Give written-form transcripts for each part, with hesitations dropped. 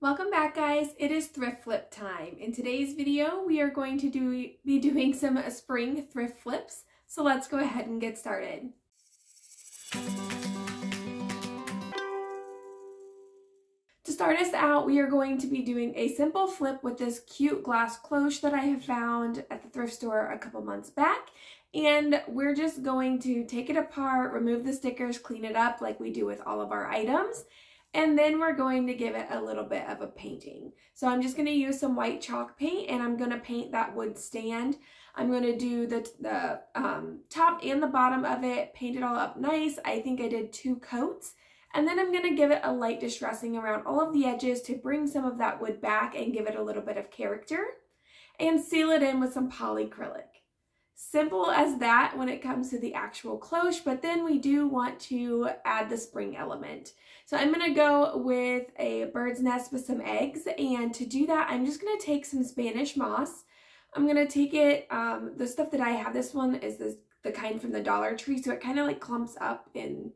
Welcome back, guys. It is thrift flip time. In today's video, we are going to be doing some spring thrift flips. So let's go ahead and get started. To start us out, we are going to be doing a simple flip with this cute glass cloche that I have found at the thrift store a couple months back. And we're just going to take it apart, remove the stickers, clean it up like we do with all of our items. And then we're going to give it a little bit of a painting. So I'm just going to use some white chalk paint and I'm going to paint that wood stand. I'm going to do the top and the bottom of it, paint it all up nice. I think I did 2 coats. And then I'm going to give it a light distressing around all of the edges to bring some of that wood back and give it a little bit of character. And seal it in with some polycrylic. Simple as that when it comes to the actual cloche, but then we do want to add the spring element. So I'm going to go with a bird's nest with some eggs, and to do that I'm just going to take some Spanish moss. I'm going to take it, the stuff that I have, this one is the kind from the Dollar Tree, so it kind of like clumps up in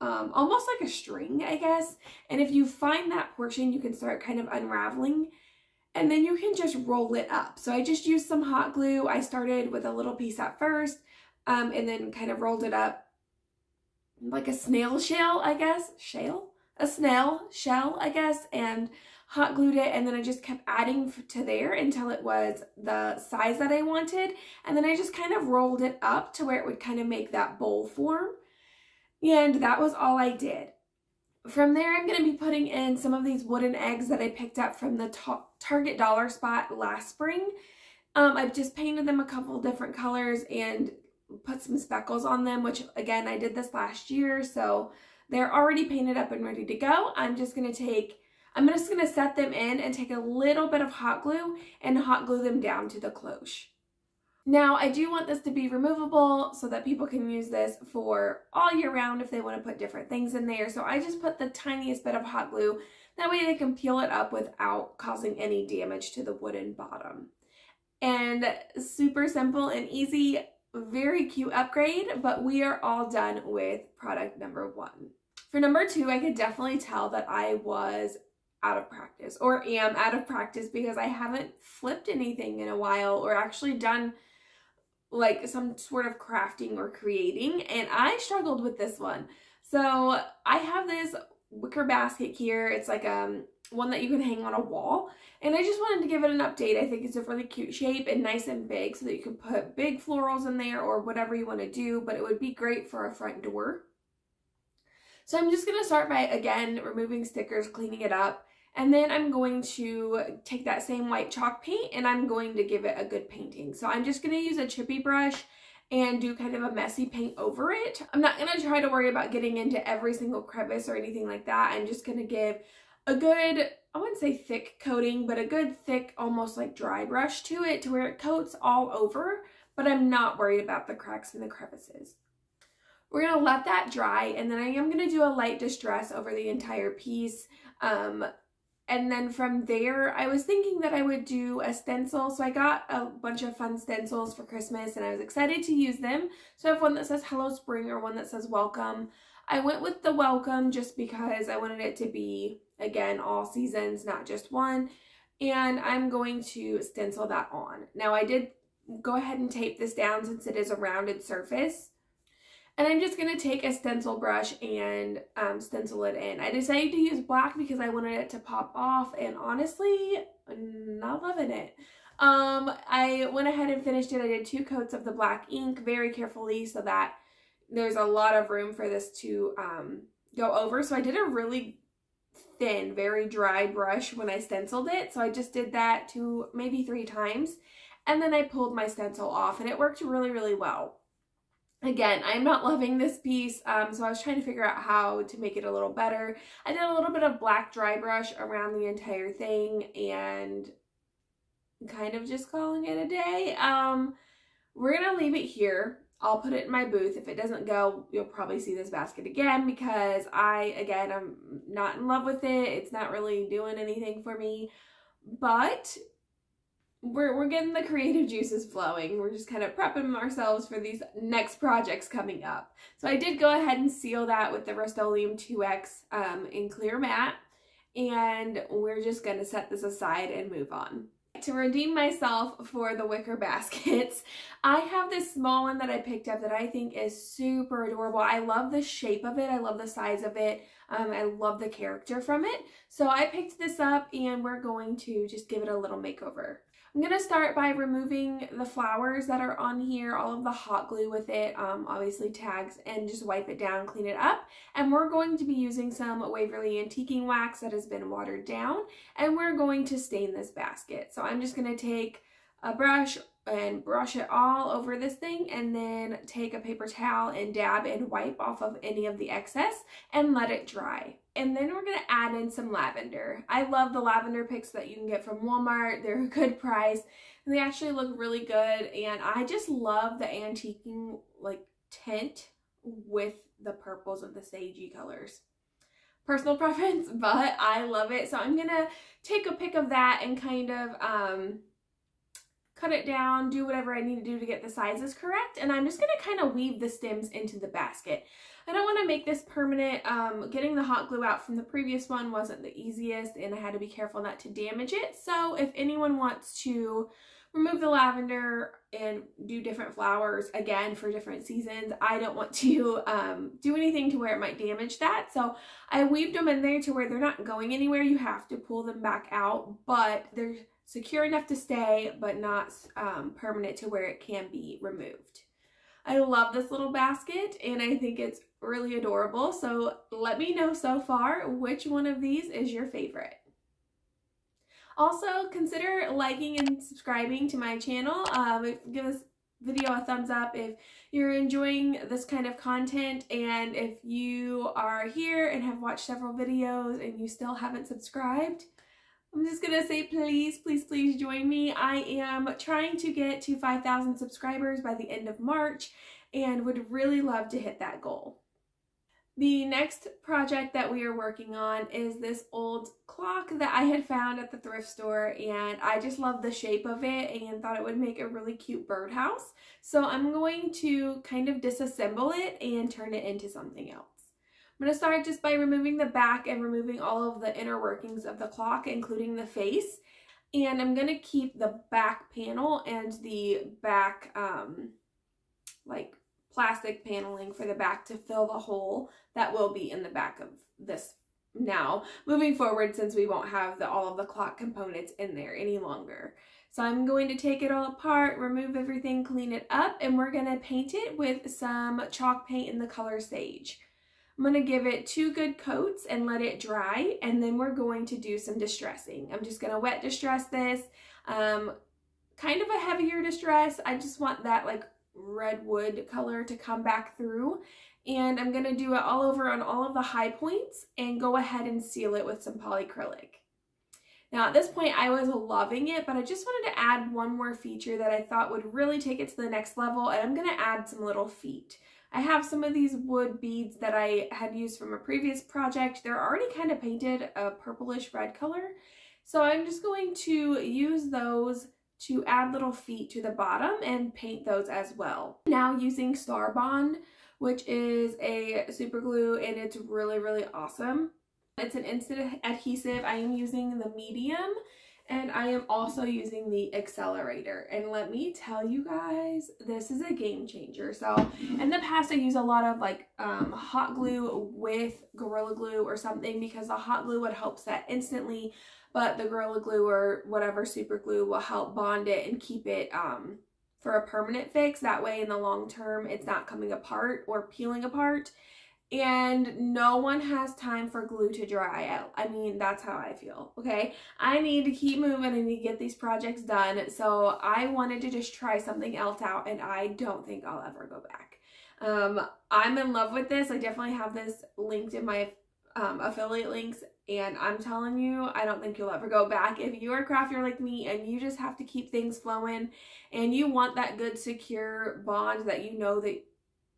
almost like a string, I guess. And if you find that portion, you can start kind of unraveling. And then you can just roll it up. So I just used some hot glue. I started with a little piece at first and then kind of rolled it up like a snail shell, I guess. Shell? A snail shell, I guess. And hot glued it. And then I just kept adding to there until it was the size that I wanted. And then I just kind of rolled it up to where it would kind of make that bowl form. And that was all I did. From there, I'm going to be putting in some of these wooden eggs that I picked up from the Target dollar spot last spring. I've just painted them a couple different colors and put some speckles on them, which again, I did this last year. So they're already painted up and ready to go. I'm just going to set them in and take a little bit of hot glue and hot glue them down to the cloche. Now, I do want this to be removable so that people can use this for all year round if they want to put different things in there. So I just put the tiniest bit of hot glue. That way they can peel it up without causing any damage to the wooden bottom. And super simple and easy, very cute upgrade, but we are all done with product number 1. For number 2, I could definitely tell that I was out of practice, or am out of practice, because I haven't flipped anything in a while or actually done like some sort of crafting or creating, and I struggled with this one. So I have this wicker basket here. It's like one that you can hang on a wall, and I just wanted to give it an update. I think it's a really cute shape and nice and big so that you can put big florals in there or whatever you want to do, but it would be great for a front door. So I'm just going to start by, again, removing stickers, cleaning it up, and then I'm going to take that same white chalk paint and I'm going to give it a good painting. So I'm just going to use a chippy brush and do kind of a messy paint over it. I'm not going to try to worry about getting into every single crevice or anything like that. I'm just going to give a good, I wouldn't say thick coating, but a good thick, almost like dry brush to it, to where it coats all over, but I'm not worried about the cracks and the crevices. We're going to let that dry, and then I am going to do a light distress over the entire piece. And then from there, I was thinking that I would do a stencil. So I got a bunch of fun stencils for Christmas and I was excited to use them. So I have one that says Hello Spring or one that says Welcome. I went with the Welcome just because I wanted it to be, again, all seasons, not just one. And I'm going to stencil that on. Now I did go ahead and tape this down since it is a rounded surface. And I'm just going to take a stencil brush and stencil it in. I decided to use black because I wanted it to pop off, and honestly, not loving it. I went ahead and finished it. I did 2 coats of the black ink very carefully so that there's a lot of room for this to go over. So I did a really thin, very dry brush when I stenciled it. So I just did that 2, maybe 3 times. And then I pulled my stencil off, and it worked really, really well. Again, I'm not loving this piece, so I was trying to figure out how to make it a little better. I did a little bit of black dry brush around the entire thing and kind of just calling it a day. We're going to leave it here. I'll put it in my booth. If it doesn't go, you'll probably see this basket again because I'm not in love with it. It's not really doing anything for me, but We're getting the creative juices flowing. We're just kind of prepping ourselves for these next projects coming up. So I did go ahead and seal that with the Rust-Oleum 2X in clear matte. and we're just gonna set this aside and move on. To redeem myself for the wicker baskets, I have this small one that I picked up that I think is super adorable. I love the shape of it. I love the size of it. I love the character from it. So I picked this up and we're going to just give it a little makeover. I'm going to start by removing the flowers that are on here, all of the hot glue with it, obviously tags, and just wipe it down, clean it up. And we're going to be using some Waverly antiquing wax that has been watered down, and we're going to stain this basket. So I'm just going to take a brush and brush it all over this thing, and then take a paper towel and dab and wipe off of any of the excess and let it dry. And then we're gonna add in some lavender. I love the lavender picks that you can get from Walmart. They're a good price and they actually look really good, and I just love the antiquing like tint with the purples of the sagey colors. Personal preference, but I love it. So I'm gonna take a pick of that and kind of cut it down, do whatever I need to do to get the sizes correct, and I'm just gonna kind of weave the stems into the basket. I don't want to make this permanent. Getting the hot glue out from the previous one wasn't the easiest, and I had to be careful not to damage it. So if anyone wants to remove the lavender and do different flowers again for different seasons, I don't want to do anything to where it might damage that. So I weaved them in there to where they're not going anywhere. You have to pull them back out, but they're secure enough to stay, but not permanent to where it can be removed. I love this little basket and I think it's really adorable. So let me know so far which one of these is your favorite. Also consider liking and subscribing to my channel. Give this video a thumbs up if you're enjoying this kind of content, and if you are here and have watched several videos and you still haven't subscribed, I'm just gonna say please, please, please join me. I am trying to get to 5,000 subscribers by the end of March and would really love to hit that goal. The next project that we are working on is this old clock that I had found at the thrift store, and I just love the shape of it and thought it would make a really cute birdhouse. So I'm going to kind of disassemble it and turn it into something else. I'm going to start just by removing the back and removing all of the inner workings of the clock, including the face. And I'm going to keep the back panel and the back like plastic paneling for the back to fill the hole that will be in the back of this now moving forward, since we won't have all of the clock components in there any longer. So I'm going to take it all apart, remove everything, clean it up, and we're going to paint it with some chalk paint in the color Sage. I'm going to give it 2 good coats and let it dry, and then we're going to do some distressing. I'm just going to wet distress this, kind of a heavier distress. I just want that like redwood color to come back through, and I'm going to do it all over on all of the high points and go ahead and seal it with some polycrylic. Now at this point I was loving it, but I just wanted to add one more feature that I thought would really take it to the next level, and I'm going to add some little feet. I have some of these wood beads that I had used from a previous project. They're already kind of painted a purplish red color. So I'm just going to use those to add little feet to the bottom and paint those as well. Now using Starbond, which is a super glue, and it's really, really awesome. It's an instant adhesive. I am using the medium, and I am also using the accelerator, and let me tell you guys, this is a game changer. So in the past I use a lot of like hot glue with Gorilla Glue or something, because the hot glue would help set instantly, but the Gorilla Glue or whatever super glue will help bond it and keep it for a permanent fix. That way in the long term it's not coming apart or peeling apart, and no one has time for glue to dry out. I mean, that's how I feel, okay? I need to keep moving. I need to get these projects done. So I wanted to just try something else out, and I don't think I'll ever go back. I'm in love with this. I definitely have this linked in my affiliate links, and I'm telling you, I don't think you'll ever go back. If you are a crafter like me and you just have to keep things flowing and you want that good secure bond that you know that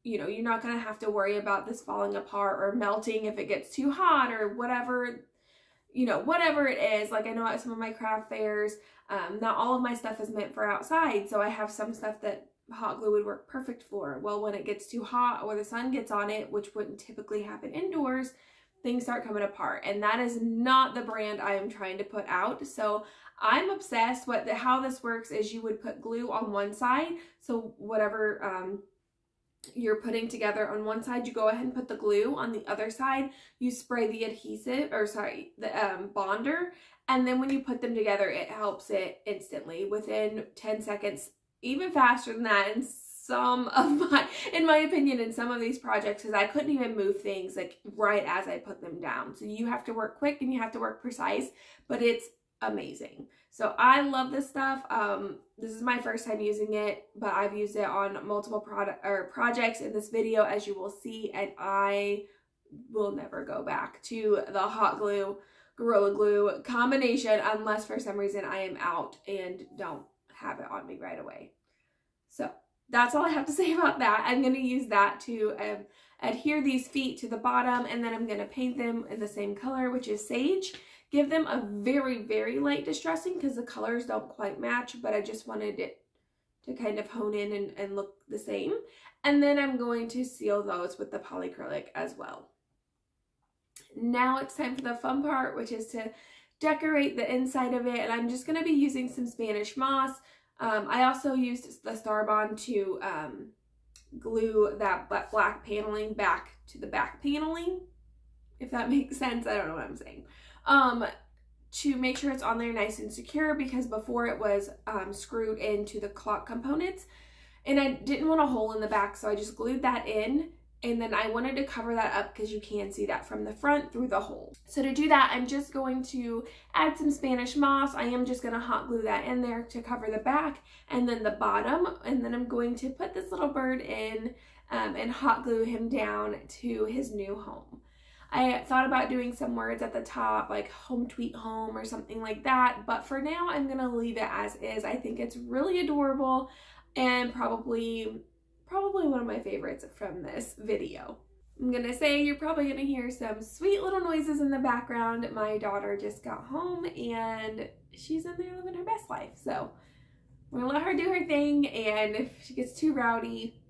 you're not going to have to worry about this falling apart or melting if it gets too hot or whatever, whatever it is. Like I know at some of my craft fairs, not all of my stuff is meant for outside. So I have some stuff that hot glue would work perfect for. Well, when it gets too hot or the sun gets on it, which wouldn't typically happen indoors, things start coming apart, and that is not the brand I am trying to put out. So I'm obsessed. How this works is you would put glue on one side, so whatever you're putting together on one side, you go ahead and put the glue on the other side, you spray the adhesive, or sorry, the bonder, and then when you put them together, it helps it instantly within 10 seconds, even faster than that. And in my opinion, in some of these projects, because I couldn't even move things like right as I put them down. So you have to work quick and you have to work precise, but it's amazing. So I love this stuff. This is my first time using it, but I've used it on multiple projects in this video, as you will see, and I will never go back to the hot glue, Gorilla Glue combination unless for some reason I am out and don't have it on me right away. So that's all I have to say about that. I'm going to use that to adhere these feet to the bottom, and then I'm going to paint them in the same color, which is sage. Give them a very, very light distressing because the colors don't quite match, but I just wanted it to kind of hone in and look the same. And then I'm going to seal those with the polycrylic as well. Now it's time for the fun part, which is to decorate the inside of it, and I'm just going to be using some Spanish moss. I also used the Starbond to glue that black paneling back to the back paneling, if that makes sense. I don't know what I'm saying. To make sure it's on there nice and secure, because before it was screwed into the clock components, and I didn't want a hole in the back, so I just glued that in, and then I wanted to cover that up because you can see that from the front through the hole. So to do that, I'm just going to add some Spanish moss. I am just going to hot glue that in there to cover the back and then the bottom. And then I'm going to put this little bird in and hot glue him down to his new home. I thought about doing some words at the top, like home tweet home or something like that. But for now, I'm going to leave it as is. I think it's really adorable and probably one of my favorites from this video. I'm gonna say you're probably gonna hear some sweet little noises in the background. My daughter just got home and she's in there living her best life. So we're gonna let her do her thing, and if she gets too rowdy,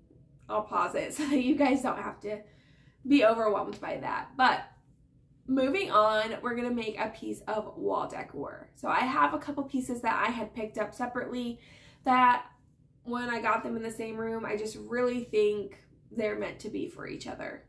I'll pause it so that you guys don't have to be overwhelmed by that. But moving on, we're gonna make a piece of wall decor. So I have a couple pieces that I had picked up separately that when I got them in the same room, I just really think they're meant to be for each other.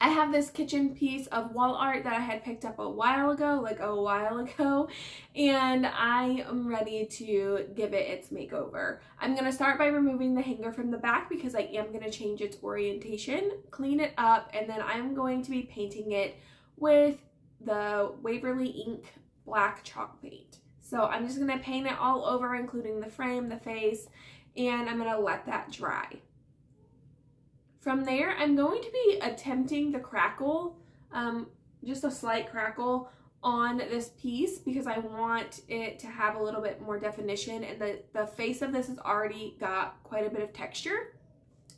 I have this kitchen piece of wall art that I had picked up a while ago, and I am ready to give it its makeover. I'm going to start by removing the hanger from the back because I am going to change its orientation, clean it up, and then I'm going to be painting it with the Waverly ink black chalk paint. So I'm just going to paint it all over, including the frame, the face, and I'm going to let that dry. From there, I'm going to be attempting the crackle, just a slight crackle on this piece because I want it to have a little bit more definition, and the face of this has already got quite a bit of texture,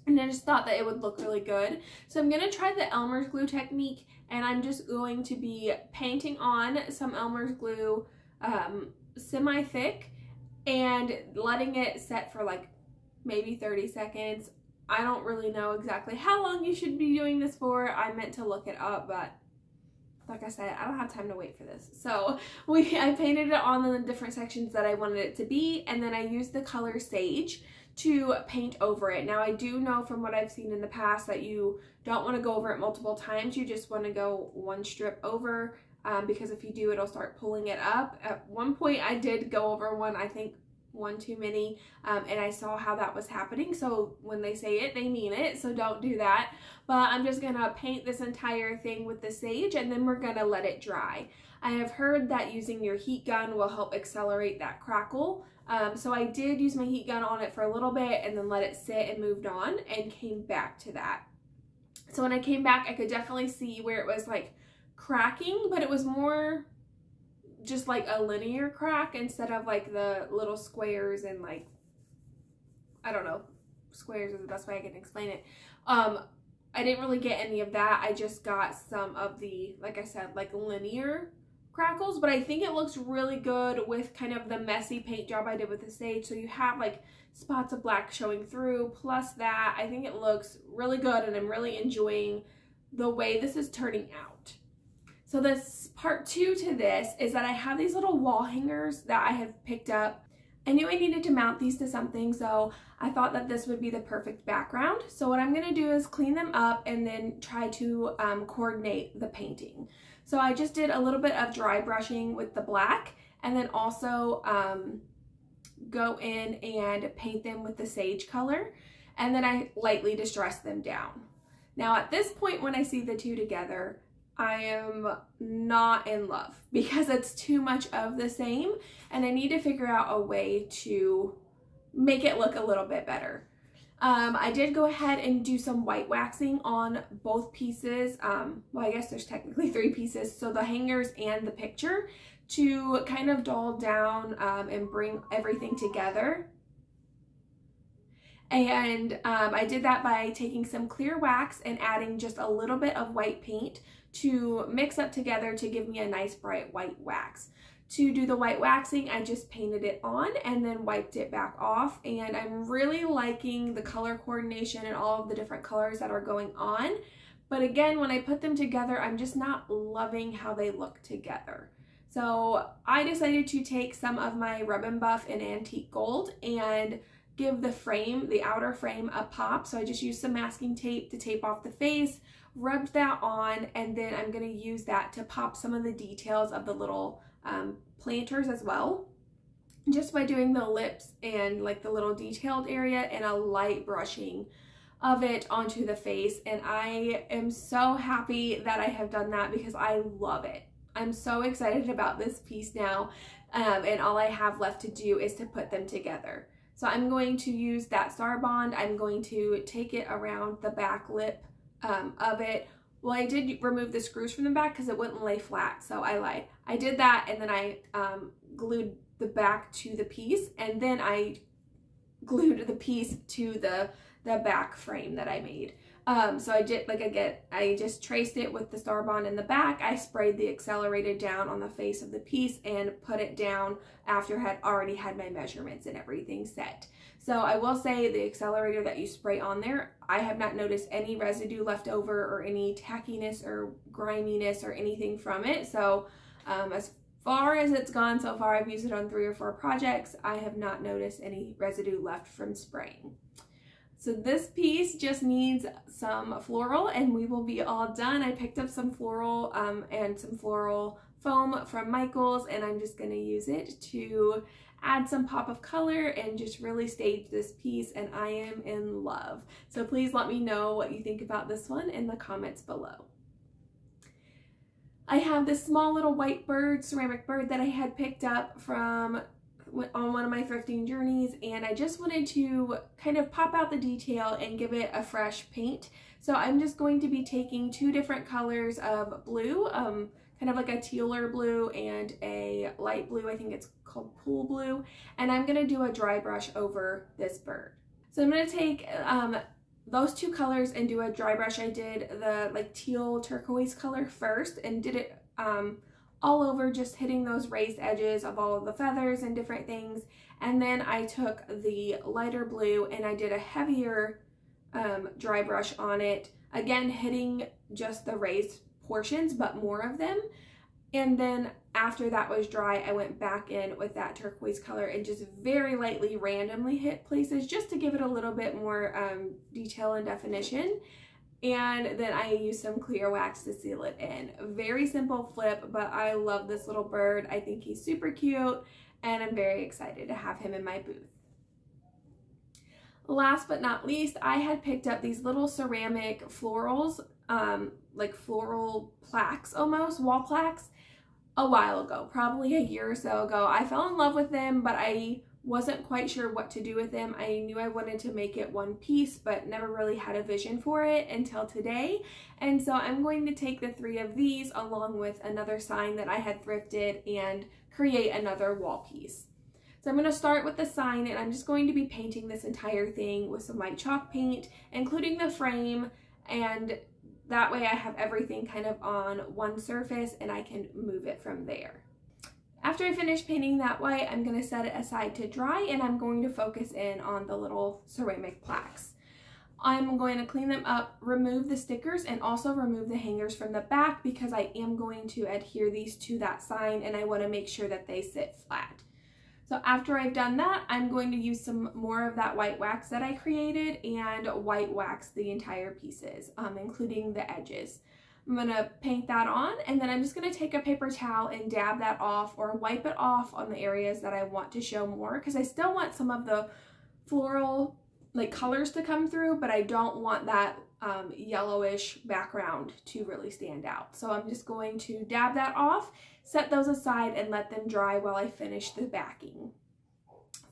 and I just thought that it would look really good. So I'm going to try the Elmer's glue technique, and I'm just going to be painting on some Elmer's glue semi-thick and letting it set for like maybe 30 seconds. I don't really know exactly how long you should be doing this for. I meant to look it up, but like I said, I don't have time to wait for this. So I painted it on the different sections that I wanted it to be, and then I used the color sage to paint over it. Now I do know from what I've seen in the past that you don't want to go over it multiple times. You just want to go one strip over, because if you do, it'll start pulling it up. At one point I did go over one, I think one too many, and I saw how that was happening. So when they say it, they mean it, so don't do that. But I'm just gonna paint this entire thing with the sage, and then we're gonna let it dry. I have heard that using your heat gun will help accelerate that crackle. So I did use my heat gun on it for a little bit and then let it sit and moved on and came back to that. So when I came back, I could definitely see where it was like cracking, but it was more just like a linear crack instead of like the little squares and like, I don't know, squares is the best way I can explain it. I didn't really get any of that. I just got some of the, like I said, like linear crackles, but I think it looks really good with kind of the messy paint job I did with the sage. So you have like spots of black showing through plus that. I think it looks really good, and I'm really enjoying the way this is turning out. So this part two to this is that I have these little wall hangers that I have picked up. I knew I needed to mount these to something, so I thought that this would be the perfect background. So what I'm going to do is clean them up and then try to coordinate the painting. So I just did a little bit of dry brushing with the black and then also go in and paint them with the sage color, and then I lightly distress them down. Now at this point when I see the two together, I am not in love because it's too much of the same and I need to figure out a way to make it look a little bit better. I did go ahead and do some white waxing on both pieces. Well, I guess there's technically three pieces, so the hangers and the picture, to kind of dull down and bring everything together. And I did that by taking some clear wax and adding just a little bit of white paint to mix up together to give me a nice bright white wax. To do the white waxing, I just painted it on and then wiped it back off, and I'm really liking the color coordination and all of the different colors that are going on. But again, when I put them together, I'm just not loving how they look together. So I decided to take some of my Rub N' Buff in Antique Gold and give the frame, the outer frame, a pop. So I just used some masking tape to tape off the face, rubbed that on, and then I'm going to use that to pop some of the details of the little planters as well, just by doing the lips and like the little detailed area and a light brushing of it onto the face. And I am so happy that I have done that because I love it. I'm so excited about this piece now, and all I have left to do is to put them together. So I'm going to use that Starbond. I'm going to take it around the back lip of it. Well, I did remove the screws from the back because it wouldn't lay flat, so I lied. I did that, and then I glued the back to the piece, and then I glued the piece to the back frame that I made. So I did, like, I just traced it with the Starbond in the back. I sprayed the accelerated down on the face of the piece and put it down after I had already had my measurements and everything set. So I will say the accelerator that you spray on there, I have not noticed any residue left over or any tackiness or griminess or anything from it. So as far as it's gone so far, I've used it on 3 or 4 projects. I have not noticed any residue left from spraying. So this piece just needs some floral and we will be all done. I picked up some floral and some floral foam from Michael's, and I'm just going to use it to add some pop of color and just really stage this piece, and I am in love. So please let me know what you think about this one in the comments below. I have this small little white bird, ceramic bird, that I had picked up from on one of my thrifting journeys, and I just wanted to kind of pop out the detail and give it a fresh paint. So I'm just going to be taking 2 different colors of blue, kind of like a tealer blue and a light blue, I think it's called pool blue, and I'm going to do a dry brush over this bird. So I'm going to take those 2 colors and do a dry brush. I did the like teal turquoise color first and did it all over, just hitting those raised edges of all of the feathers and different things. And then I took the lighter blue and I did a heavier dry brush on it, again hitting just the raised portions but more of them. And then after that was dry, I went back in with that turquoise color and just very lightly randomly hit places just to give it a little bit more detail and definition. And then I used some clear wax to seal it in. Very simple flip, but I love this little bird. I think he's super cute, and I'm very excited to have him in my booth. Last but not least, I had picked up these little ceramic florals, like floral plaques almost, wall plaques, a while ago, probably a year or so ago. I fell in love with them, but I wasn't quite sure what to do with them. I knew I wanted to make it one piece, but never really had a vision for it until today. And so I'm going to take the 3 of these along with another sign that I had thrifted and create another wall piece. So I'm going to start with the sign, and I'm just going to be painting this entire thing with some white chalk paint, including the frame, and that way I have everything kind of on one surface and I can move it from there. After I finish painting that white, I'm going to set it aside to dry, and I'm going to focus in on the little ceramic plaques. I'm going to clean them up, remove the stickers, and also remove the hangers from the back because I am going to adhere these to that sign and I want to make sure that they sit flat. So after I've done that, I'm going to use some more of that white wax that I created and white wax the entire pieces, including the edges. I'm going to paint that on, and then I'm just going to take a paper towel and dab that off or wipe it off on the areas that I want to show more, because I still want some of the floral like colors to come through, but I don't want that yellowish background to really stand out. So I'm just going to dab that off, set those aside, and let them dry while I finish the backing.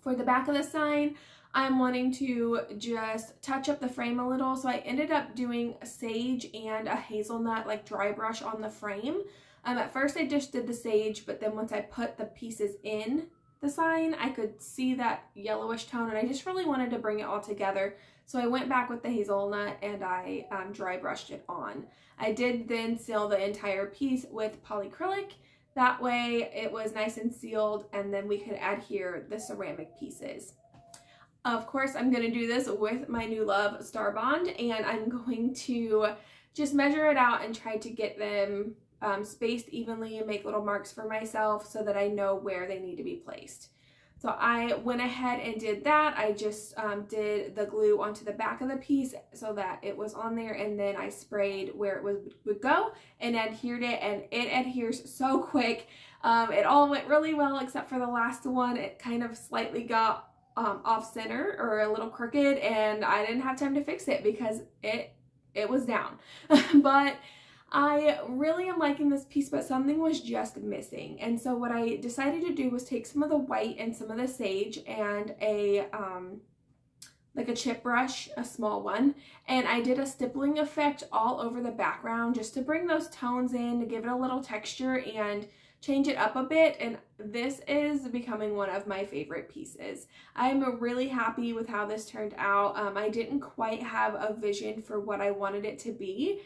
For the back of the sign, I'm wanting to just touch up the frame a little, so I ended up doing a sage and a hazelnut like dry brush on the frame. At first I just did the sage, but then once I put the pieces in the sign, I could see that yellowish tone, and I just really wanted to bring it all together. So I went back with the hazelnut and I dry brushed it on. I did then seal the entire piece with polycrylic. That way it was nice and sealed, and then we could adhere the ceramic pieces. Of course, I'm going to do this with my new love, Starbond, and I'm going to just measure it out and try to get them spaced evenly and make little marks for myself so that I know where they need to be placed. So I went ahead and did that. I just did the glue onto the back of the piece so that it was on there, and then I sprayed where it would go and adhered it, and it adheres so quick. It all went really well except for the last one. It kind of slightly got off center or a little crooked, and I didn't have time to fix it because it was down. But I really am liking this piece, but something was just missing. And so what I decided to do was take some of the white and some of the sage and a like a chip brush, a small one, and I did a stippling effect all over the background just to bring those tones in, to give it a little texture and change it up a bit. And this is becoming one of my favorite pieces. I'm really happy with how this turned out. I didn't quite have a vision for what I wanted it to be,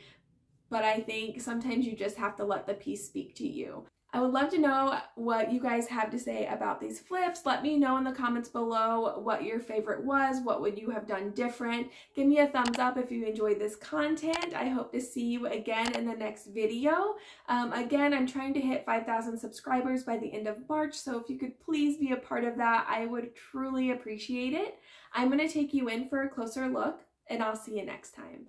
but I think sometimes you just have to let the piece speak to you. I would love to know what you guys have to say about these flips. Let me know in the comments below what your favorite was. What would you have done different? Give me a thumbs up if you enjoyed this content. I hope to see you again in the next video. Again, I'm trying to hit 5,000 subscribers by the end of March, so if you could please be a part of that, I would truly appreciate it. I'm going to take you in for a closer look, and I'll see you next time.